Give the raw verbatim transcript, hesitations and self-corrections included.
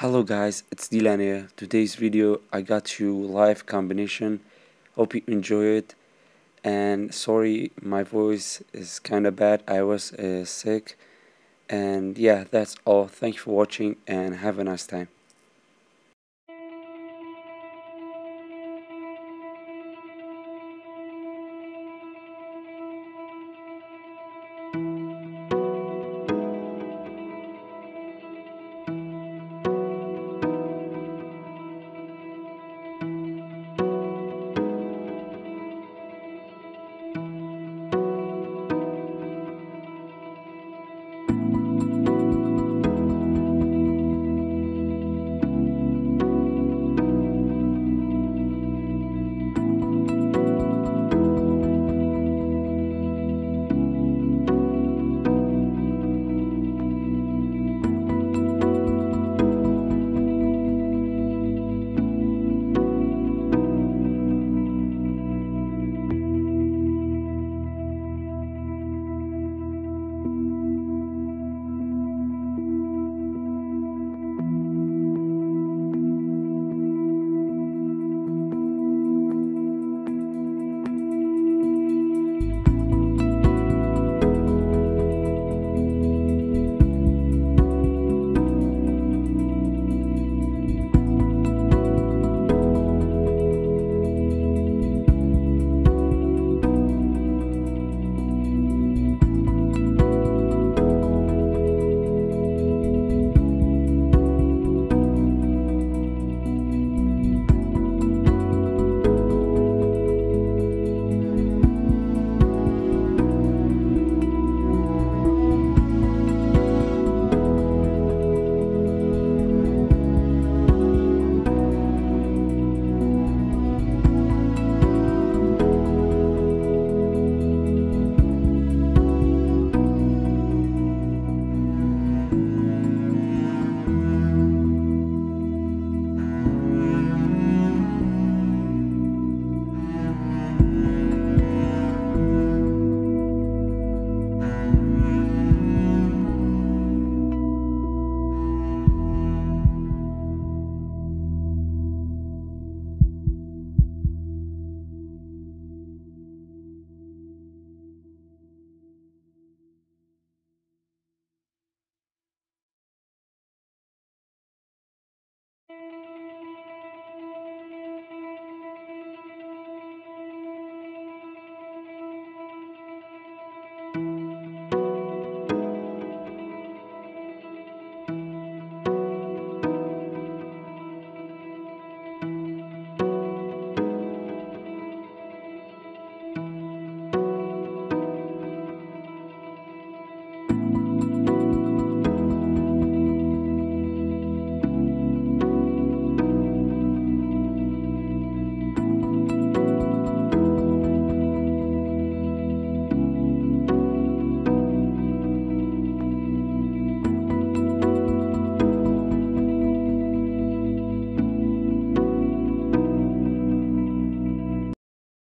Hello guys, it's Dylan here. Today's video I got you live combination. Hope you enjoy it, and sorry my voice is kinda bad. I was uh, sick, and yeah, that's all. Thank you for watching and have a nice time.